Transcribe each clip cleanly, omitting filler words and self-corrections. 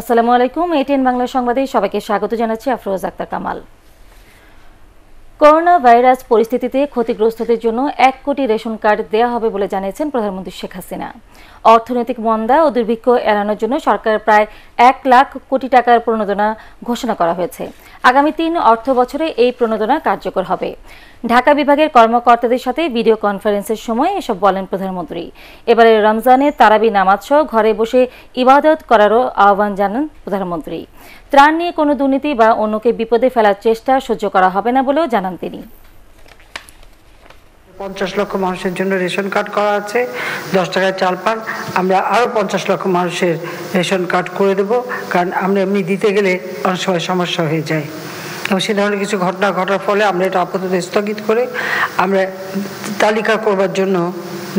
আসসালামু আলাইকুম ATN বাংলা সংবাদে সবাইকে স্বাগত জানাচ্ছি আফরোজ আক্তার কামাল। করোনা ভাইরাস পরিস্থিতিতে ক্ষতিগ্রস্তদের জন্য 1 কোটি রেশন কার্ড দেয়া হবে বলে জানিয়েছেন প্রধানমন্ত্রী শেখ হাসিনা। অর্থনৈতিক মন্দা ও দুর্ভিক্ষ এড়ানোর জন্য সরকার প্রায় 1 লাখ কোটি টাকার প্রণোদনা ঘোষণা করা হয়েছে। আগামী ৩ অর্থবছরে এই প্রণোদনা কার্যকর হবে। ঢাকা বিভাগের কর্মকর্তাদের সাথে ভিডিও কনফারেন্সের সময় এসব বলেন প্রধানমন্ত্রী। এবারে রমজানে তারাবি নামাজসহ ঘরে বসে ইবাদত করারও আহ্বান জানান প্রধানমন্ত্রী। ত্রাণ নিয়ে কোনো দুর্নীতি বা অন্যকে বিপদে ফেলার চেষ্টা সহ্য করা হবে না বলেও জানান তিনি। 50 লক্ষ মানুষের জন্য রেশন কার্ড করা আছে, 10 টাকায় চাল পান। আমরা আরও 50 লক্ষ মানুষের রেশন কার্ড করে দেবো, কারণ আমরা এমনি দিতে গেলে অনেক সময় সমস্যা হয়ে যায় এবং সে ধরনের কিছু ঘটনা ঘটার ফলে আমরা এটা আপাতত স্থগিত করে আমরা তালিকা করবার জন্য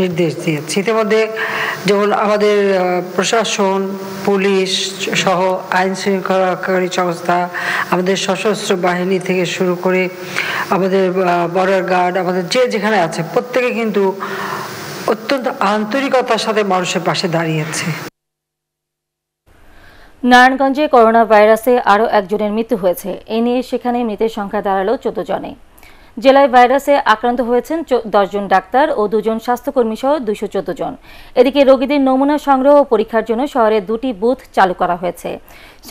নির্দেশ দিয়েছি। ইতিমধ্যে যেমন আমাদের প্রশাসন, পুলিশ সহ আইন শৃঙ্খলাকারী সংস্থা, আমাদের সশস্ত্র বাহিনী থেকে শুরু করে আমাদের বর্ডার গার্ড, আমাদের যে যেখানে আছে প্রত্যেকে কিন্তু অত্যন্ত আন্তরিকতার সাথে মানুষের পাশে দাঁড়িয়েছে। নারায়ণগঞ্জে করোনা ভাইরাসে আরও একজনের মৃত্যু হয়েছে। এ নিয়ে সেখানে মৃতের সংখ্যা দাঁড়ালো 14 জনে। জেলায় ভাইরাসে আক্রান্ত হয়েছেন 10 জন ডাক্তার ও 2 জন স্বাস্থ্যকর্মী সহ 214 জন। এদিকে রোগীদের নমুনা সংগ্রহ ও পরীক্ষার জন্য শহরে 2টি বুথ চালু করা হয়েছে।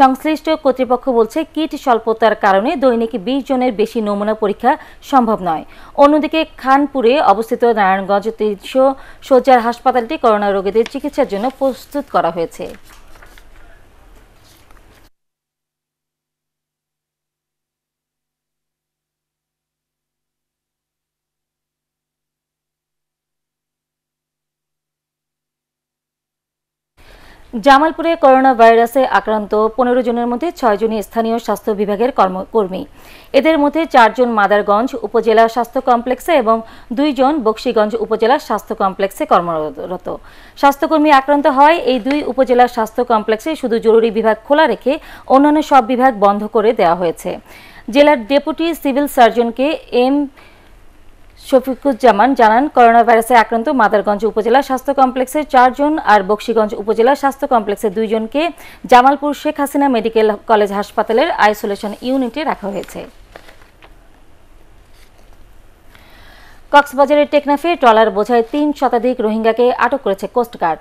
সংশ্লিষ্ট কর্তৃপক্ষ বলছে কিট স্বল্পতার কারণে দৈনিক 20 জনের বেশি নমুনা পরীক্ষা সম্ভব নয়। অন্যদিকে খানপুরে অবস্থিত নারায়ণগঞ্জ 300 শয্যার হাসপাতালটি করোনা রোগীদের চিকিৎসার জন্য প্রস্তুত করা হয়েছে। জামালপুরে করোনা ভাইরাসে আক্রান্ত 15 জনের মধ্যে 6 জনই স্থানীয় স্বাস্থ্য বিভাগের কর্মী। এদের মধ্যে 4 জন মাদারগঞ্জ উপজেলা স্বাস্থ্য কমপ্লেক্সে এবং 2 জন বক্সিগঞ্জ উপজেলা স্বাস্থ্য কমপ্লেক্সে কর্মরত। স্বাস্থ্যকর্মী আক্রান্ত হয় এই 2 উপজেলা স্বাস্থ্য কমপ্লেক্সে শুধু জরুরি বিভাগ খোলা রেখে অন্যান্য সব বিভাগ বন্ধ করে দেওয়া হয়েছে। জেলার ডেপুটি সিভিল সার্জনকে এম শফিকুজ্জামান জানান, করোনা ভাইরাসে আক্রান্ত মাদারগঞ্জ উপজেলা স্বাস্থ্য কমপ্লেক্সের 4 জন আর বক্সিগঞ্জ উপজেলা স্বাস্থ্য কমপ্লেক্সের 2 জনকে জামালপুর শেখ হাসিনা মেডিকেল কলেজ হাসপাতালের আইসোলেশন ইউনিটে রাখা হয়েছে। কক্সবাজারের টেকনাফে ট্রলার বোঝায় 3 শতাধিক রোহিঙ্গাকে আটক করেছে কোস্টগার্ড।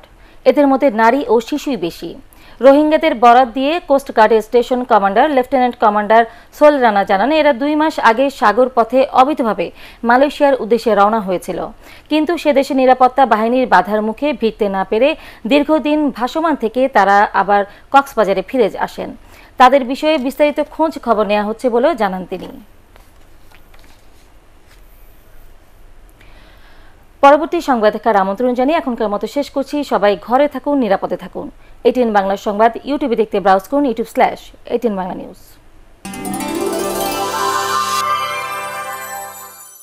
এদের মধ্যে নারী ও শিশুই বেশি। রোহিঙ্গাদের বরাত দিয়ে কোস্টগার্ডের station commander lieutenant commander Sohel Rana জানান, এরা 2 মাস আগে সাগর পথে অবৈধভাবে মালয়েশিয়ার উদ্দেশ্যে রওনা হয়েছিল, কিন্তু সে দেশে নিরাপত্তা বাহিনীর বাধার মুখে ভিড়তে না পেরে দীর্ঘদিন ভাসমান থেকে তারা আবার কক্সবাজারে ফিরে আসেন। তাদের বিষয়ে বিস্তারিত খোঁজ খবর নেওয়া হচ্ছে বলেও জানান তিনি। পরবর্তী সংবাদ দেখার আমন্ত্রণ জানিয়ে এখনকার মতো শেষ করছি। সবাই ঘরে থাকুন, নিরাপদে থাকুন। ATN বাংলা সংবাদ ইউটিউবে দেখতে ব্রাউজ করুন youtube/ATN Bangla News।